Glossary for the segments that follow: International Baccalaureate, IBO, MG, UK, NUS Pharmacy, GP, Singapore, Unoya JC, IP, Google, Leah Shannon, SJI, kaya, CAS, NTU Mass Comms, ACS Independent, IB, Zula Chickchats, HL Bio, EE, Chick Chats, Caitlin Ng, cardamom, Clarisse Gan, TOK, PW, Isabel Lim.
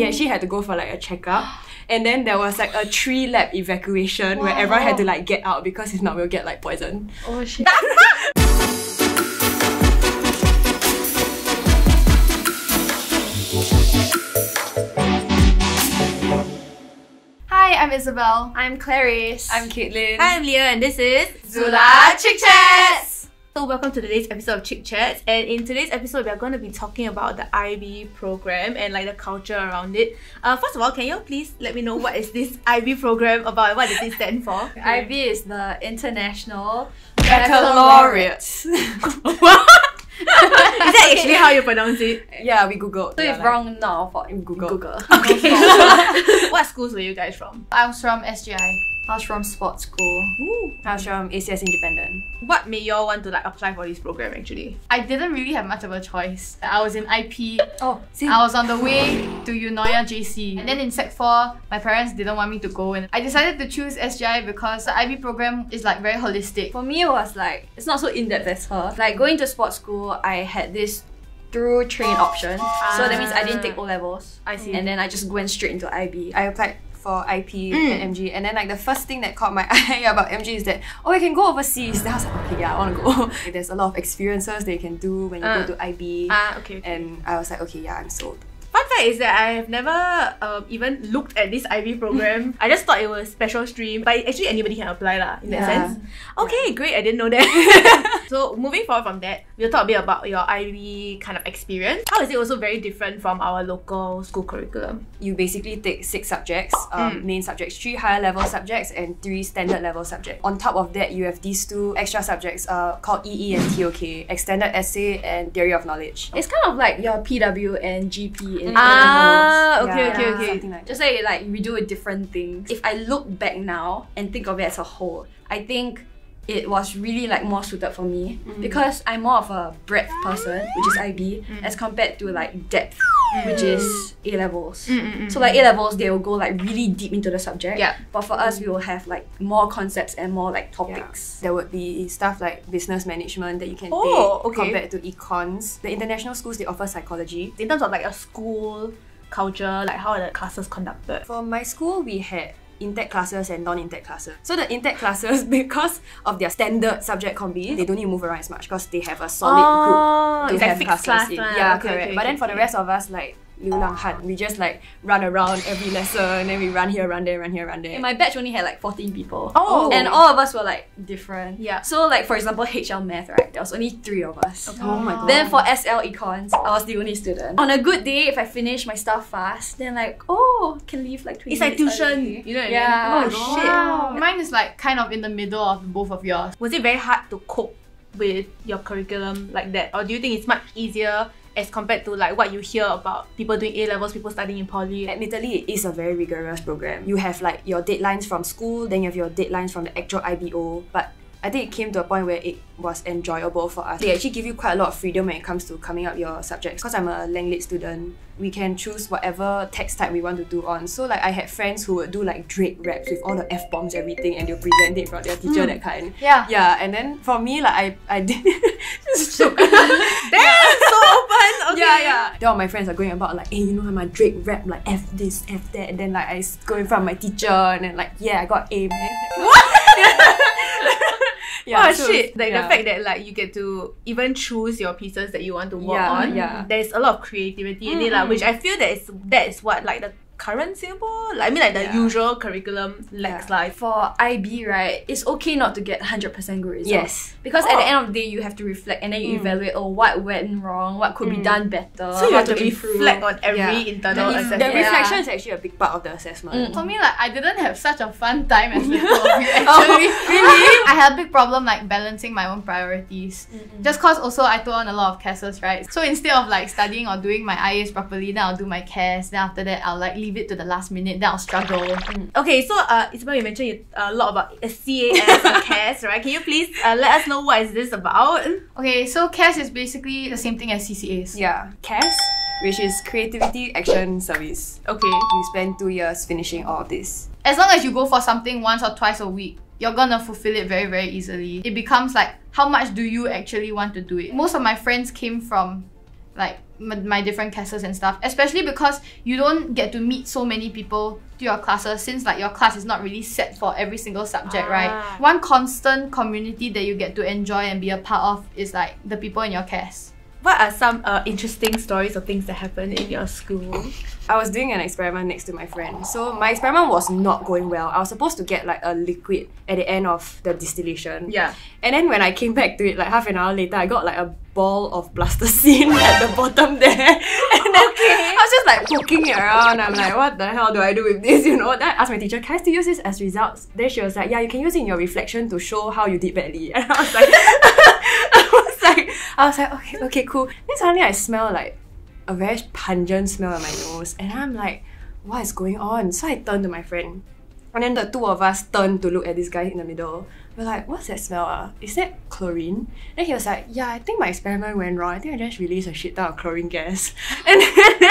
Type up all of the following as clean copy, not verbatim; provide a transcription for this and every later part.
he actually had to go for like a checkup. And then there was like a 3-lab evacuation where everyone had to like get out because if not we'll get like poisoned. Oh shit. Hi, I'm Isabel. I'm Clarisse. I'm Caitlin. Hi, I'm Leah, and this is Zula Chickchats. So welcome to today's episode of Chick Chats, and in today's episode we are going to be talking about the IB program and like the culture around it. First of all, can you please let me know what is this IB program about and what does it stand for? Okay. IB is the International Baccalaureate. Is that actually how you pronounce it? Yeah, we googled. So it's wrong now for Google. Okay. What schools were you guys from? I was from SGI. I was from sports school. Ooh. I was from ACS Independent. What made y'all want to like apply for this program actually? I didn't really have much of a choice. I was in IP. Oh, same. I was on the way to Unoya JC. And then in Sec 4, my parents didn't want me to go, and I decided to choose SJI because the IB program is like very holistic. For me, it was like, it's not so in-depth as her. Like going to sports school, I had this through train option. So that means I didn't take O-levels. I see. And then I just went straight into IB. I applied for IP and MG, and then like the first thing that caught my eye about MG is that, oh, I can go overseas. Then I was like, okay, yeah, I want to go. There's a lot of experiences that you can do when you go to IB. Okay. And I was like, okay, yeah, I'm sold. Fun fact is that I have never even looked at this IB program. I just thought it was special stream, but actually anybody can apply lah, in that sense. Okay, great, I didn't know that. So moving forward from that, we'll talk a bit about your IB kind of experience. How is it also very different from our local school curriculum? You basically take 6 subjects, main subjects, 3 higher level subjects, and 3 standard level subjects. On top of that, you have these 2 extra subjects called EE and TOK, extended essay and theory of knowledge. It's kind of like your PW and GP. Okay. Like just say like we do with different things. If I look back now and think of it as a whole, I think it was really like more suited for me because I'm more of a breadth person, which is IB, as compared to like depth, which is A-levels. So like A-levels, they will go like really deep into the subject. Yeah. But for us, we will have like more concepts and more like topics. Yeah. There would be stuff like business management that you can take compared to econs. The international schools, they offer psychology. In terms of like a school culture, like how are the classes conducted? For my school, we had in-tech classes and non-in-tech classes. So the in-tech classes, because of their standard subject combi, they don't need to move around as much because they have a solid group to have classes in. Yeah, correct. But then for the rest of us, like Liu Lang Han, we just like run around every lesson, and we run here, run there, run here, run there. And my batch only had like 14 people. Oh. And all of us were like different. Yeah. So like for example, HL Math, right? There was only 3 of us. Okay. Oh my god. Then for SL Econs, I was the only student. On a good day, if I finish my stuff fast, then like, can leave like 20 minutes. It's like tuition. Early. You know what I mean? Oh shit. Wow. Mine is like kind of in the middle of both of yours. Was it very hard to cope with your curriculum like that? Or do you think it's much easier as compared to like what you hear about people doing A-levels, people studying in poly? Admittedly, it is a very rigorous program. You have like your deadlines from school, then you have your deadlines from the actual IBO, but I think it came to a point where it was enjoyable for us. They actually give you quite a lot of freedom when it comes to coming up your subjects. Because I'm a Lang-Lit student, we can choose whatever text type we want to do on. So like I had friends who would do like Drake raps with all the F-bombs, everything, and they'll present it from their teacher, that kind. Yeah. Yeah, and then for me, like I did just so open. Okay. Yeah. Then all my friends are going about like, hey, you know how my Drake rap like F this, F that, and then like I go in front of my teacher and then like, yeah, I got A, man. The fact that like you get to even choose your pieces that you want to work on, there's a lot of creativity in it, like, which I feel that is what like the current Singapore, like, I mean like the usual curriculum lacks. Like for IB, right, it's okay not to get 100% good results. Yes. Because at the end of the day, you have to reflect and then you evaluate what went wrong, what could be done better. So you have to reflect on every internal assessment. The reflection is actually a big part of the assessment. For me, like I didn't have such a fun time as little of you actually. Really? I had a big problem like balancing my own priorities. Just cause also I took on a lot of CASs, right? So instead of like studying or doing my IAs properly, then I'll do my CAS, then after that I'll like leave it to the last minute, then I'll struggle. Okay, so Isabel, you mentioned a lot about CAS and CAS, right? Can you please let us know what is this about? Okay, so CAS is basically the same thing as CCAs. Yeah. CAS, which is Creativity Action Service. Okay. You spend 2 years finishing all of this. As long as you go for something once or twice a week, you're gonna fulfill it very, very easily. It becomes like, how much do you actually want to do it? Most of my friends came from like my different classes and stuff, especially because you don't get to meet so many people through your classes, since like your class is not really set for every single subject, right? One constant community that you get to enjoy and be a part of is like the people in your class. What are some interesting stories or things that happened in your school? I was doing an experiment next to my friend. So my experiment was not going well. I was supposed to get like a liquid at the end of the distillation. Yeah. And then when I came back to it, like half an hour later, I got like a ball of plasticine at the bottom there. And then I was just like poking it around. I'm like, what the hell do I do with this? You know, then I asked my teacher, can I still use this as results? Then she was like, yeah, you can use it in your reflection to show how you did badly. And I was like... I was like, okay, cool. Then suddenly I smell like a very pungent smell on my nose. And I'm like, what is going on? So I turned to my friend. And then the two of us turned to look at this guy in the middle. We're like, what's that smell? Is that chlorine? Then he was like, yeah, I think my experiment went wrong. I think I just released a shit ton of chlorine gas. And then,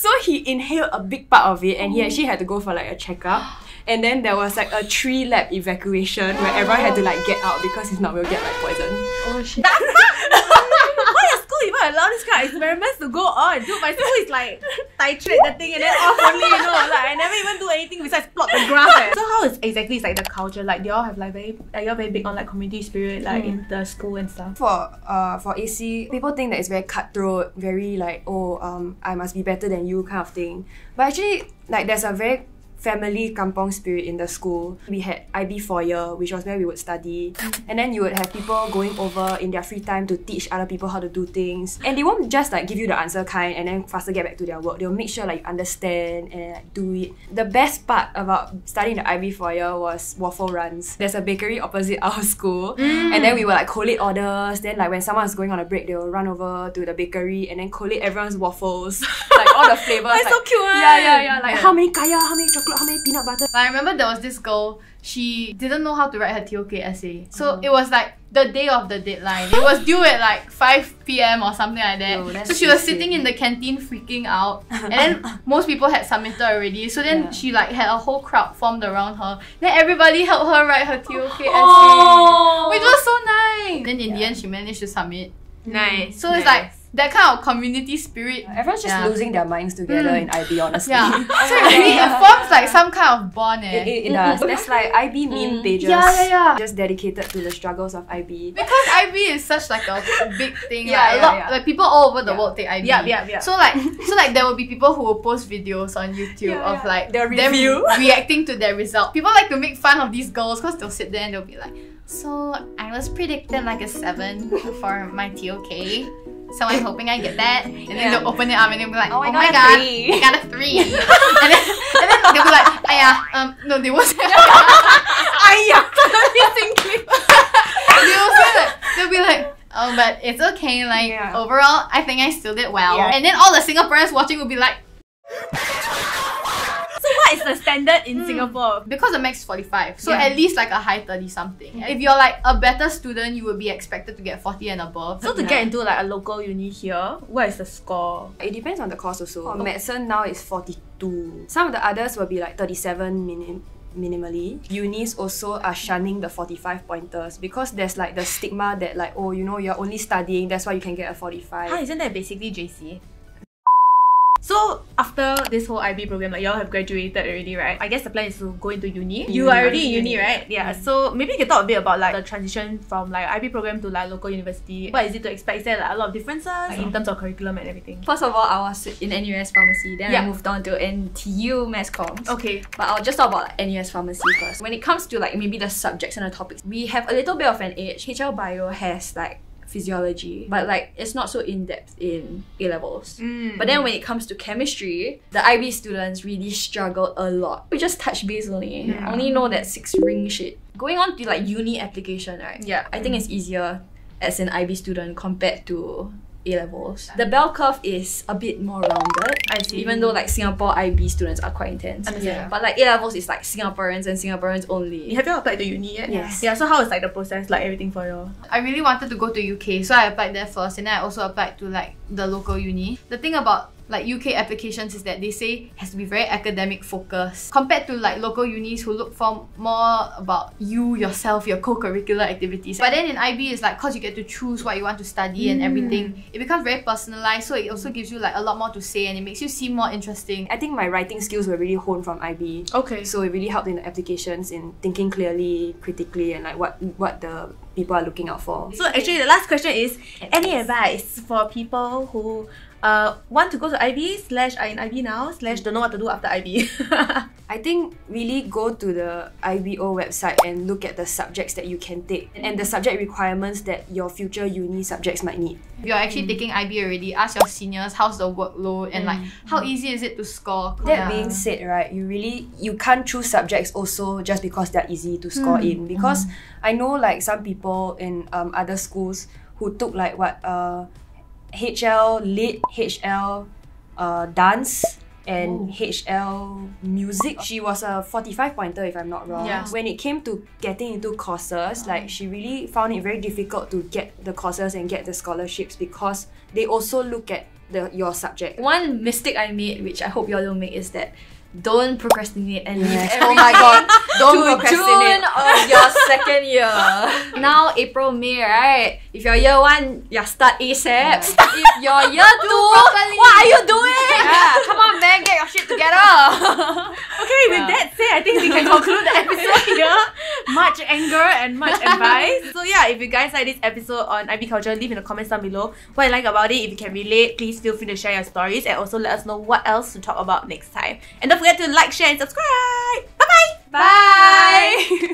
so he inhaled a big part of it and he actually had to go for like a checkup. And then there was like a 3-lab evacuation where everyone had to like get out because if not, we'll get like poisoned. Oh shit. Why your school even allow this kind of experiments to go on? Dude, my school is like titrate the thing and then off only, you know. Like I never even do anything besides plot the graph. So how is exactly is like the culture? Like they all have like very big on like community spirit like in the school and stuff. For AC, people think that it's very cutthroat, very like, I must be better than you kind of thing. But actually like there's a very family kampong spirit in the school. We had IB foyer, which was where we would study. And then you would have people going over in their free time to teach other people how to do things. And they won't just like give you the answer kind and then faster get back to their work. They'll make sure like you understand and like, do it. The best part about studying the IB foyer was waffle runs. There's a bakery opposite our school. And then we would like collate orders. Then like when someone's going on a break, they'll run over to the bakery and then collate everyone's waffles. Like all the flavors. That's like, so cute. Yeah. Like how many kaya, how many chocolate, how many peanut butter? I remember there was this girl, she didn't know how to write her TOK essay. So it was like the day of the deadline. It was due at like 5 PM or something like that. Yo, so she was sitting in the canteen freaking out. And then most people had submitted already. So then she like had a whole crowd formed around her. Then everybody helped her write her TOK essay. Which was so nice. Then in the end she managed to submit. Nice. So it's like that kind of community spirit. Everyone's just losing their minds together in IB, honestly. So it forms like some kind of bond. It does. There's like IB meme pages. Just dedicated to the struggles of IB. Because IB is such like a big thing. Like people all over the world take IB. So like there will be people who will post videos on YouTube of like them reacting to their result. People like to make fun of these girls because they'll sit there and they'll be like, so I was predicted like a 7 for my TOK. So I'm hoping I get that. And then they'll open it up and they'll be like, oh my god, I got a 3. and then they'll be like, no, they won't say they'll be like, oh, but it's okay, like, overall, I think I still did well. And then all the Singaporeans watching will be like, what is the standard in Singapore? Because the max is 45, so at least like a high 30 something. If you're like a better student, you would be expected to get 40 and above. So to get into like a local uni here, what is the score? It depends on the course also. For medicine now is 42. Some of the others will be like 37 minimally. Unis also are shunning the 45 pointers because there's like the stigma that like, oh, you know, you're only studying, that's why you can get a 45. Isn't that basically JC? So after this whole IB program, like y'all have graduated already, right? I guess the plan is to go into uni. You are already in uni, right? Yeah. So maybe you can talk a bit about like the transition from like IB program to like local university. What is it to expect? Is there like a lot of differences in terms of curriculum and everything? First of all, I was in NUS Pharmacy. Then I moved on to NTU Mass Comms. Okay. But I'll just talk about like, NUS Pharmacy first. When it comes to like maybe the subjects and the topics, we have a little bit of an edge. HL Bio has like physiology, but like it's not so in-depth in A-levels. But then when it comes to chemistry, the IB students really struggled a lot. We just touch base only. Only know that 6-ring shit. Going on to like uni application, right? I think it's easier as an IB student compared to A-levels. The bell curve is a bit more rounded. I see. Even though like Singapore IB students are quite intense. But like A-levels is like Singaporeans and Singaporeans only. Have you applied to uni yet? Yes. Yeah, so how is like the process, like everything for you? I really wanted to go to UK, so I applied there first and then I also applied to like the local uni. The thing about like UK applications is that they say has to be very academic focused compared to like local unis who look for more about you, yourself, your co-curricular activities. But then in IB, it's like because you get to choose what you want to study and everything, it becomes very personalized, so it also gives you like a lot more to say and it makes you seem more interesting. I think my writing skills were really honed from IB. Okay. So it really helped in the applications in thinking clearly, critically, and like what the people are looking out for. So actually the last question is, any advice for people who want to go to IB slash are in IB now slash don't know what to do after IB? I think really go to the IBO website and look at the subjects that you can take and the subject requirements that your future uni subjects might need. If you're actually taking IB already, ask your seniors how's the workload and like how easy is it to score. That being said, right, you can't choose subjects also just because they're easy to score in, because I know like some people in other schools who took like what HL Lit, HL Dance, and HL Music. She was a 45-pointer if I'm not wrong. Yeah. When it came to getting into courses, like she really found it very difficult to get the courses and get the scholarships because they also look at your subject. One mistake I made, which I hope you all don't make, is that don't procrastinate and leave everything. Oh my god, don't procrastinate. June of your second year. Now April, May, right? If you're year one, you start ASAP. If you're year two, what are you doing? Yeah, come on man, get your shit together. Okay, with that said, I think we can conclude the episode here. Much anger and much advice. So yeah, if you guys like this episode on IB Culture, leave in the comments down below what you like about it. If you can relate, please feel free to share your stories and also let us know what else to talk about next time. And don't forget to like, share, and subscribe. Bye-bye. Bye. Bye.